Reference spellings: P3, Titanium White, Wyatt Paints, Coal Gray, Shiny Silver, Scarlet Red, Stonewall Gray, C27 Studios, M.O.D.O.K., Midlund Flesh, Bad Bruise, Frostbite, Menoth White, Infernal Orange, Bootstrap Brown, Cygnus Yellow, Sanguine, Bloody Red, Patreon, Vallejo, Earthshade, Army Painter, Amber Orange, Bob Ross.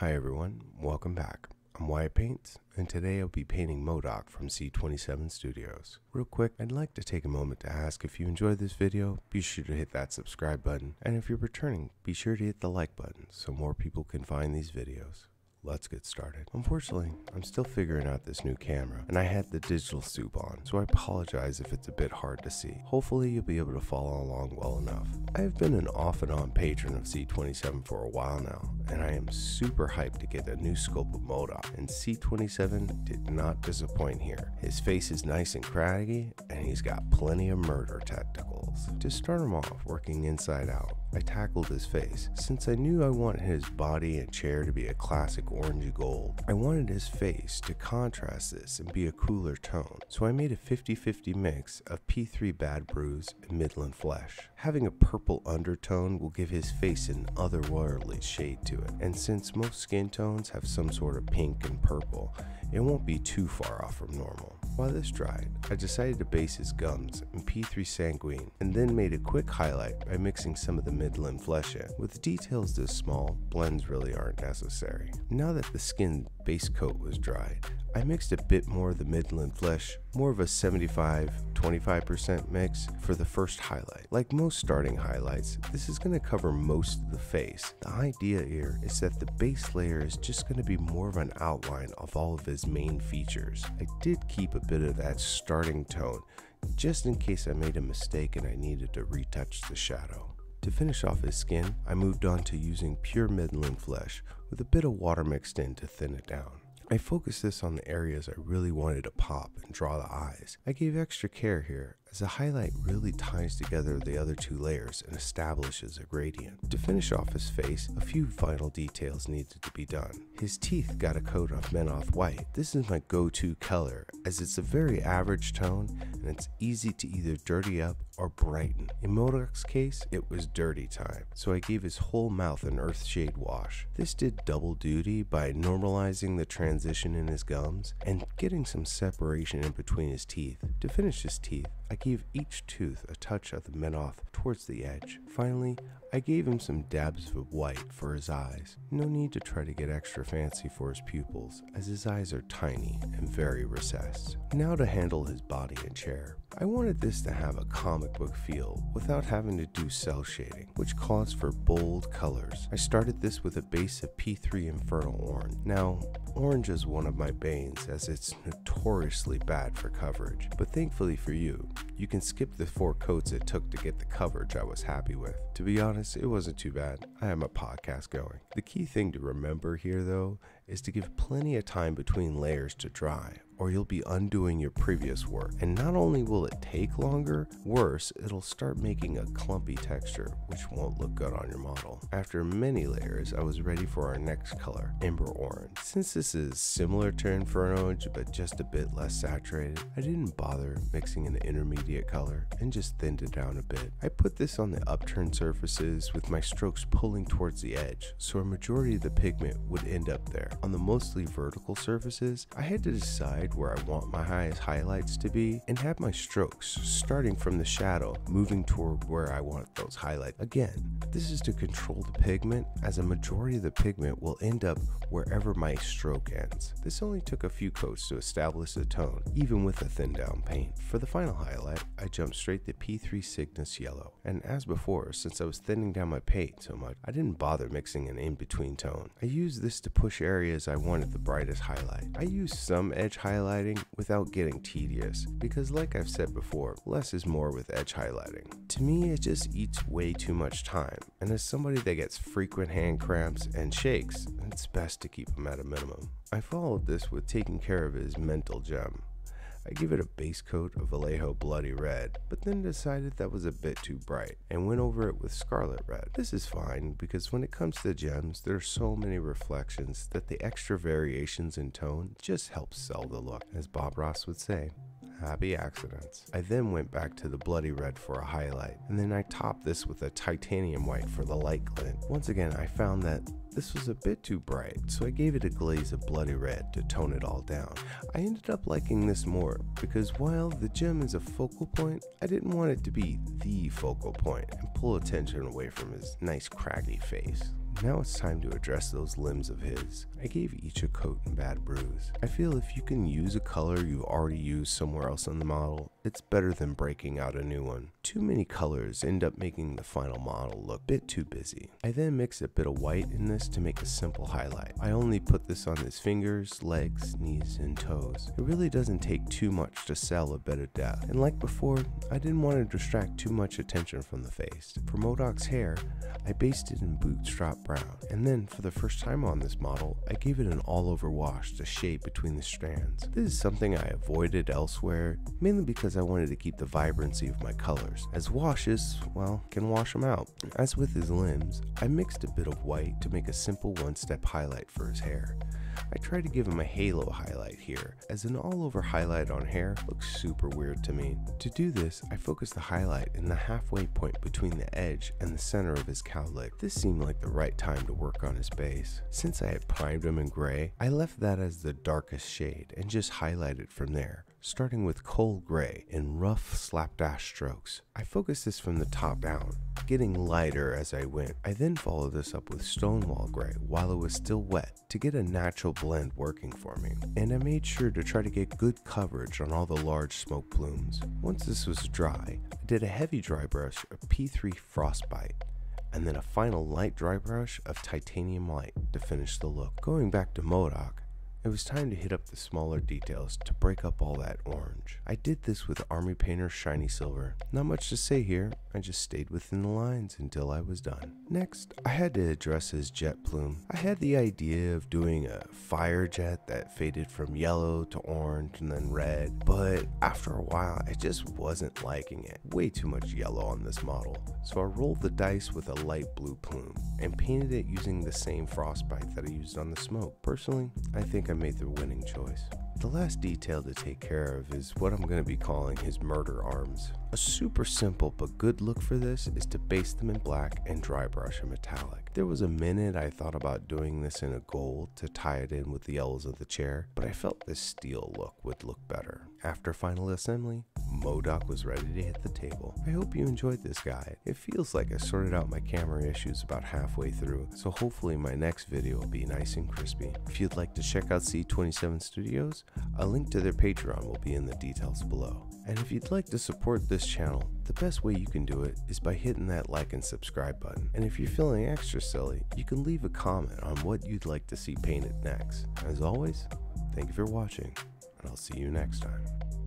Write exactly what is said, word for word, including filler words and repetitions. Hi everyone, welcome back. I'm Wyatt Paints, and today I'll be painting M O D O K from C twenty-seven Studios. Real quick, I'd like to take a moment to ask if you enjoyed this video, be sure to hit that subscribe button, and if you're returning, be sure to hit the like button so more people can find these videos. Let's get started. Unfortunately, I'm still figuring out this new camera, and I had the digital soup on, so I apologize if it's a bit hard to see. Hopefully you'll be able to follow along well enough. I have been an off and on patron of C twenty-seven for a while now, and I am super hyped to get a new sculpt of M O D O K, and C twenty-seven did not disappoint here. His face is nice and craggy, and he's got plenty of murder tentacles. To start him off, working inside out, I tackled his face. Since I knew I wanted his body and chair to be a classic orangey gold, I wanted his face to contrast this and be a cooler tone, so I made a fifty fifty mix of P three Bad Bruise and Midlund Flesh. Having a purple undertone will give his face an otherworldly shade to it, and since most skin tones have some sort of pink and purple, it won't be too far off from normal. While this dried, I decided to base his gums in P three Sanguine, and then made a quick highlight by mixing some of the Midlund Flesh in. With details this small, blends really aren't necessary. Now that the skin base coat was dried, I mixed a bit more of the Midlund Flesh, more of a seventy-five twenty-five percent mix for the first highlight. Like most starting highlights, this is going to cover most of the face. The idea here is that the base layer is just going to be more of an outline of all of his main features. I did keep a bit of that starting tone, just in case I made a mistake and I needed to retouch the shadow. To finish off his skin, I moved on to using pure Midlund Flesh with a bit of water mixed in to thin it down. I focused this on the areas I really wanted to pop and draw the eyes. I gave extra care here, as the highlight really ties together the other two layers and establishes a gradient. To finish off his face, a few final details needed to be done. His teeth got a coat of Menoth White. This is my go-to color, as it's a very average tone and it's easy to either dirty up or brighten. In M O D O K's case, it was dirty time, so I gave his whole mouth an Earthshade wash. This did double duty by normalizing the transition Transition in his gums and getting some separation in between his teeth. To finish his teeth, I gave each tooth a touch of the Menoth towards the edge. Finally, I gave him some dabs of white for his eyes. No need to try to get extra fancy for his pupils, as his eyes are tiny and very recessed. Now to handle his body and chair. I wanted this to have a comic book feel without having to do cell shading, which calls for bold colors. I started this with a base of P three Infernal Orange. Now, orange is one of my banes, as it's notoriously bad for coverage, but thankfully for you, you can skip the four coats it took to get the coverage I was happy with. To be honest, it wasn't too bad. I had my podcast going. The key thing to remember here though is to give plenty of time between layers to dry, or you'll be undoing your previous work. And not only will it take longer, worse, it'll start making a clumpy texture, which won't look good on your model. After many layers, I was ready for our next color, Amber Orange. Since this is similar to Inferno Orange, but just a bit less saturated, I didn't bother mixing an intermediate color and just thinned it down a bit. I put this on the upturned surfaces with my strokes pulling towards the edge, so a majority of the pigment would end up there. On the mostly vertical surfaces, I had to decide where I want my highest highlights to be and have my strokes starting from the shadow moving toward where I want those highlights. Again, this is to control the pigment, as a majority of the pigment will end up wherever my stroke ends. This only took a few coats to establish the tone, even with a thinned down paint. For the final highlight, I jumped straight to P three Cygnus Yellow, and as before, since I was thinning down my paint so much, I didn't bother mixing an in-between tone. I used this to push areas I wanted the brightest highlight. I used some edge highlights highlighting without getting tedious, because like I've said before, less is more with edge highlighting. To me, it just eats way too much time, and as somebody that gets frequent hand cramps and shakes, it's best to keep them at a minimum. I followed this with taking care of his mental gem. I gave it a base coat of Vallejo Bloody Red, but then decided that was a bit too bright and went over it with Scarlet Red. This is fine, because when it comes to gems, there are so many reflections that the extra variations in tone just helps sell the look. As Bob Ross would say, happy accidents. I then went back to the Bloody Red for a highlight, and then I topped this with a Titanium White for the light glint. Once again, I found that this was a bit too bright, so I gave it a glaze of Bloody Red to tone it all down. I ended up liking this more, because while the gem is a focal point, I didn't want it to be the focal point and pull attention away from his nice craggy face. Now it's time to address those limbs of his. I gave each a coat in Bad Bruise. I feel if you can use a color you've already used somewhere else in the model, it's better than breaking out a new one. Too many colors end up making the final model look a bit too busy. I then mix a bit of white in this to make a simple highlight. I only put this on his fingers, legs, knees, and toes. It really doesn't take too much to sell a bit of depth. And like before, I didn't want to distract too much attention from the face. For M O D O K.'s hair, I based it in Bootstrap Brown. And then for the first time on this model, I gave it an all-over wash to shade between the strands. This is something I avoided elsewhere, mainly because I wanted to keep the vibrancy of my colors, as washes, well, can wash them out. As with his limbs, I mixed a bit of white to make a simple one-step highlight for his hair. I tried to give him a halo highlight here, as an all-over highlight on hair looks super weird to me. To do this, I focused the highlight in the halfway point between the edge and the center of his cowlick. This seemed like the right time to work on his base. Since I had primed him in gray, I left that as the darkest shade and just highlighted from there, starting with Coal Gray in rough slapdash strokes. I focused this from the top down, getting lighter as I went. I then followed this up with Stonewall Gray while it was still wet to get a natural blend working for me, and I made sure to try to get good coverage on all the large smoke plumes. Once this was dry, I did a heavy dry brush of P three Frostbite, and then a final light dry brush of Titanium White to finish the look. Going back to M O D O K, it was time to hit up the smaller details to break up all that orange. I did this with Army Painter Shiny Silver. Not much to say here, I just stayed within the lines until I was done. Next, I had to address his jet plume. I had the idea of doing a fire jet that faded from yellow to orange and then red, but after a while I just wasn't liking it. Way too much yellow on this model, so I rolled the dice with a light blue plume and painted it using the same Frostbite that I used on the smoke. Personally, I think I made the winning choice. The last detail to take care of is what I'm going to be calling his murder arms. A super simple but good look for this is to base them in black and dry brush in metallic. There was a minute I thought about doing this in a gold to tie it in with the elbows of the chair, but I felt this steel look would look better. After final assembly, M O D O K was ready to hit the table. I hope you enjoyed this guide. It feels like I sorted out my camera issues about halfway through, so hopefully my next video will be nice and crispy. If you'd like to check out C twenty-seven Studios, a link to their Patreon will be in the details below. And if you'd like to support this channel, the best way you can do it is by hitting that like and subscribe button. And if you're feeling extra silly, you can leave a comment on what you'd like to see painted next. As always, thank you for watching, and I'll see you next time.